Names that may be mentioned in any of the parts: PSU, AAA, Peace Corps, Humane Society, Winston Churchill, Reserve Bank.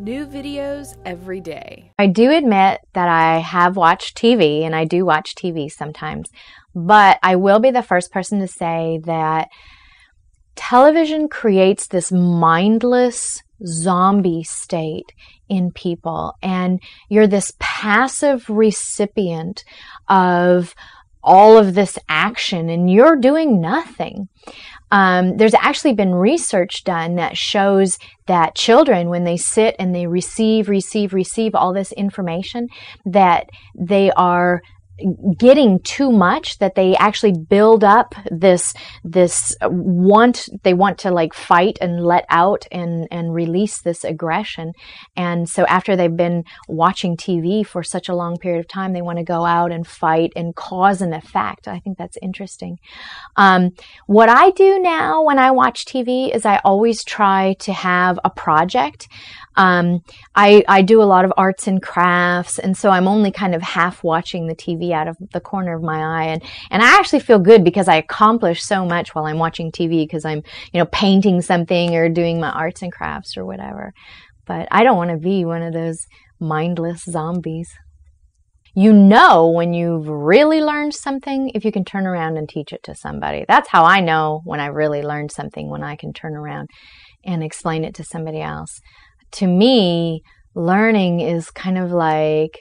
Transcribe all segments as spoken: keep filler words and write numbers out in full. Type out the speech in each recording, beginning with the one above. New videos every day. I do admit that I have watched T V, and I do watch T V sometimes, but I will be the first person to say that television creates this mindless zombie state in people, and you're this passive recipient of all of this action, and you're doing nothing. Um, there's actually been research done that shows that children, when they sit and they receive, receive, receive all this information, that they are getting too much, that they actually build up this this want, they want to like fight and let out and and release this aggression. And so after they've been watching T V for such a long period of time, they want to go out and fight and cause an effect. I think that's interesting. Um, what I do now when I watch T V is I always try to have a project. Um, I, I do a lot of arts and crafts, and so I'm only kind of half watching the T V out of the corner of my eye, and, and I actually feel good because I accomplish so much while I'm watching T V, because I'm, you know, painting something or doing my arts and crafts or whatever. But I don't want to be one of those mindless zombies. You know when you've really learned something if you can turn around and teach it to somebody. That's how I know when I really learned something, when I can turn around and explain it to somebody else. To me, learning is kind of like,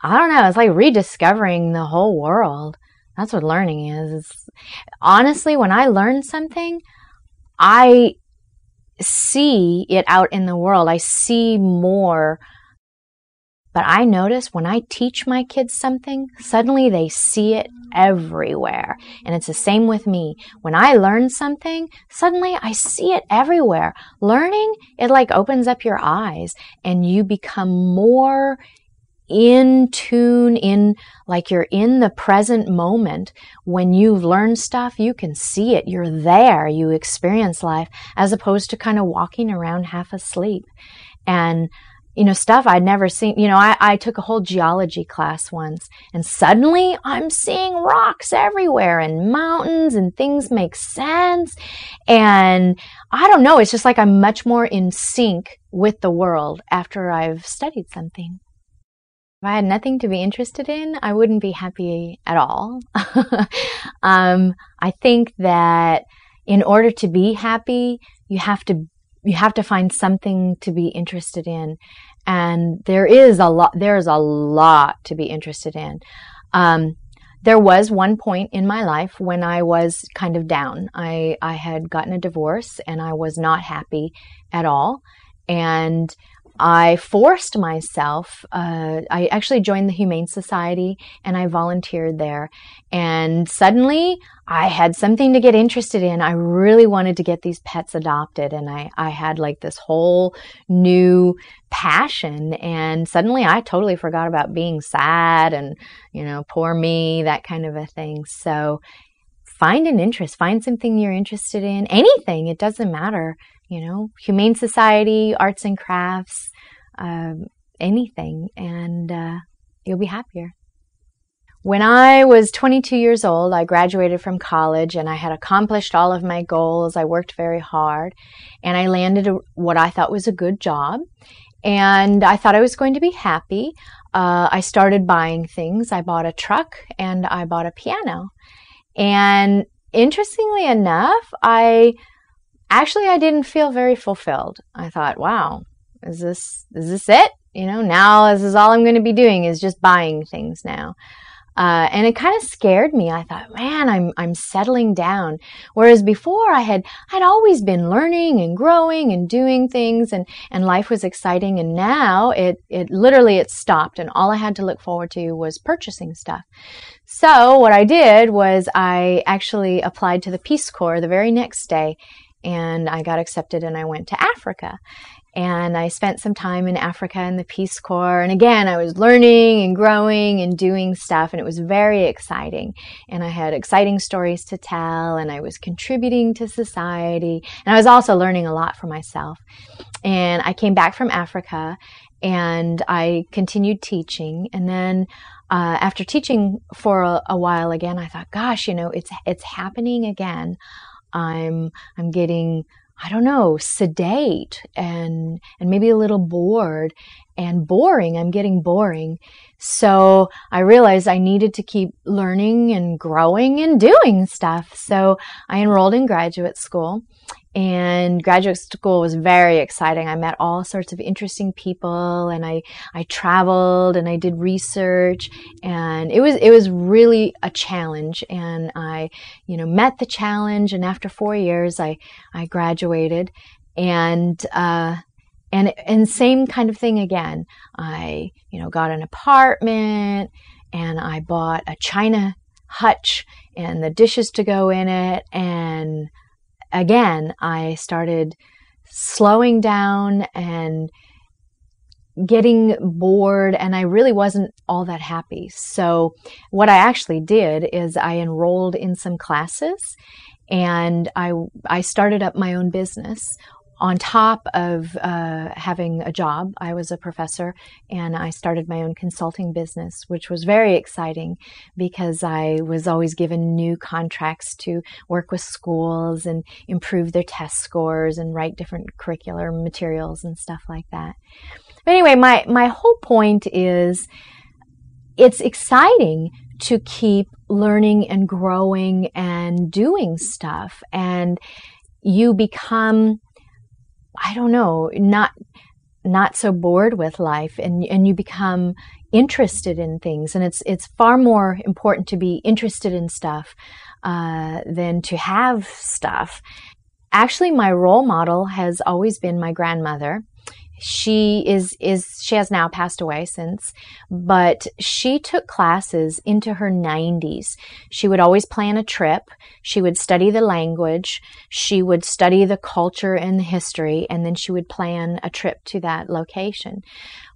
I don't know, it's like rediscovering the whole world. That's what learning is. It's, honestly, when I learn something, I see it out in the world. I see more. But I notice when I teach my kids something, suddenly they see it everywhere. And it's the same with me. When I learn something, suddenly I see it everywhere. Learning, it like opens up your eyes and you become more in tune, in like you're in the present moment. When you've learned stuff, you can see it. You're there. You experience life as opposed to kind of walking around half asleep. And you know, stuff I'd never seen. You know, I, I took a whole geology class once, and suddenly I'm seeing rocks everywhere and mountains, and things make sense. And I don't know, it's just like I'm much more in sync with the world after I've studied something. If I had nothing to be interested in, I wouldn't be happy at all. um, I think that in order to be happy, you have to You have to find something to be interested in, and there is a lot. There is a lot to be interested in. Um, there was one point in my life when I was kind of down. I I had gotten a divorce, and I was not happy at all. And I forced myself, uh, I actually joined the Humane Society, and I volunteered there. And suddenly I had something to get interested in. I really wanted to get these pets adopted, and I, I had like this whole new passion, and suddenly I totally forgot about being sad and, you know, poor me, that kind of a thing. So find an interest, find something you're interested in, anything, it doesn't matter. You know, Humane Society, arts and crafts, um, anything, and uh, you'll be happier. When I was twenty-two years old, I graduated from college, and I had accomplished all of my goals. I worked very hard, and I landed a, what I thought was a good job, and I thought I was going to be happy. Uh, I started buying things. I bought a truck, and I bought a piano. And interestingly enough, I... Actually, I didn't feel very fulfilled. I thought, wow, is this is this it? You know, now this is all I'm going to be doing is just buying things now. Uh, and it kind of scared me. I thought, man, I'm I'm settling down. Whereas before, I had I'd always been learning and growing and doing things, and and life was exciting. And now it it literally it stopped, and all I had to look forward to was purchasing stuff. So what I did was I actually applied to the Peace Corps the very next day. And I got accepted, and I went to Africa. And I spent some time in Africa in the Peace Corps. And again, I was learning and growing and doing stuff, and it was very exciting. And I had exciting stories to tell, and I was contributing to society. And I was also learning a lot for myself. And I came back from Africa, and I continued teaching. And then uh, after teaching for a, a while again, I thought, gosh, you know, it's it's happening again. I'm I'm getting I don't know, sedate and, and maybe a little bored and boring. I'm getting boring. So I realized I needed to keep learning and growing and doing stuff. So I enrolled in graduate school, and graduate school was very exciting. I met all sorts of interesting people, and I, I traveled and I did research, and it was, it was really a challenge. And I, you know, met the challenge, and after four years, I, I graduated, and, uh, And, and same kind of thing again. I, you know, got an apartment, and I bought a china hutch and the dishes to go in it. And again, I started slowing down and getting bored, and I really wasn't all that happy. So what I actually did is I enrolled in some classes, and I, I started up my own business. On top of uh, having a job, I was a professor, and I started my own consulting business, which was very exciting because I was always given new contracts to work with schools and improve their test scores and write different curricular materials and stuff like that. But anyway, my, my whole point is it's exciting to keep learning and growing and doing stuff, and you become... I don't know, not not so bored with life, and and you become interested in things, and it's it's far more important to be interested in stuff uh, than to have stuff. Actually, my role model has always been my grandmother. She is is she has now passed away since, but she took classes into her nineties. She would always plan a trip. She would study the language. She would study the culture and the history, and then she would plan a trip to that location.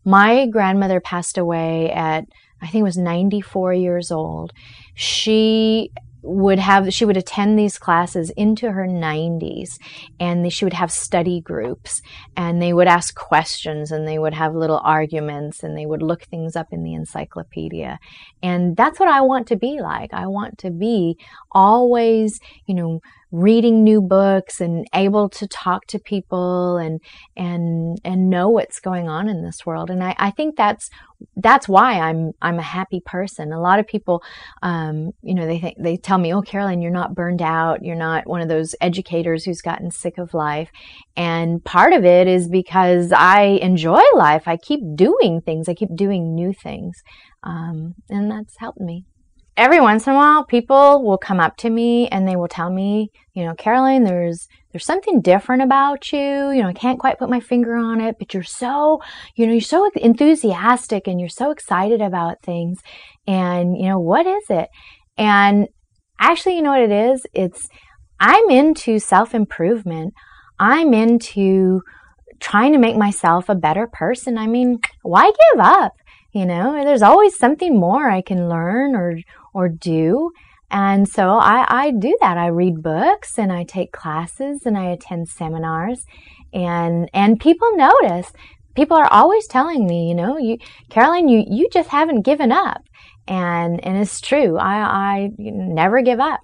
My grandmother passed away at, I think it was ninety-four years old. She would have, she would attend these classes into her nineties, and she would have study groups, and they would ask questions, and they would have little arguments, and they would look things up in the encyclopedia. And that's what I want to be like. I want to be always, you know, reading new books and able to talk to people and, and, and know what's going on in this world. And I, I think that's, that's why I'm, I'm a happy person. A lot of people, um, you know, they think, they tell me, oh, Caroline, you're not burned out. You're not one of those educators who's gotten sick of life. And part of it is because I enjoy life. I keep doing things. I keep doing new things. Um, and that's helped me. Every once in a while, people will come up to me and they will tell me, you know, Caroline, there's there's something different about you. You know, I can't quite put my finger on it, but you're so, you know, you're so enthusiastic and you're so excited about things. And, you know, what is it? And actually, you know what it is? It's, I'm into self-improvement. I'm into trying to make myself a better person. I mean, why give up? You know, there's always something more I can learn or or do. And so I, I do that. I read books, and I take classes, and I attend seminars, and and people notice. People are always telling me, you know, you Caroline, you, you just haven't given up. And and it's true. I, I never give up.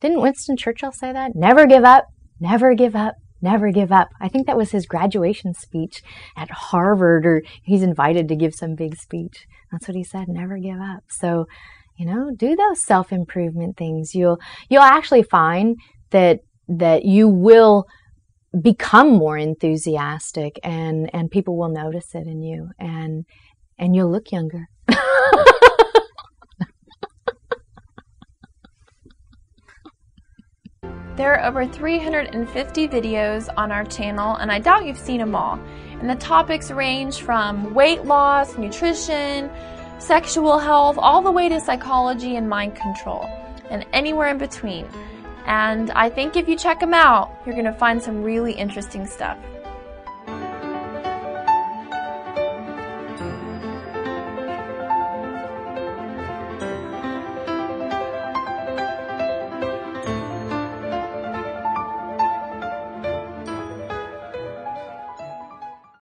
Didn't Winston Churchill say that? Never give up, never give up. Never give up. I think that was his graduation speech at Harvard, or he's invited to give some big speech. That's what he said, never give up. So, you know, do those self-improvement things. You'll you'll actually find that that you will become more enthusiastic, and and people will notice it in you, and and you'll look younger. There are over three hundred fifty videos on our channel, and I doubt you've seen them all. And the topics range from weight loss, nutrition, sexual health, all the way to psychology and mind control, and anywhere in between. And I think if you check them out, you're going to find some really interesting stuff.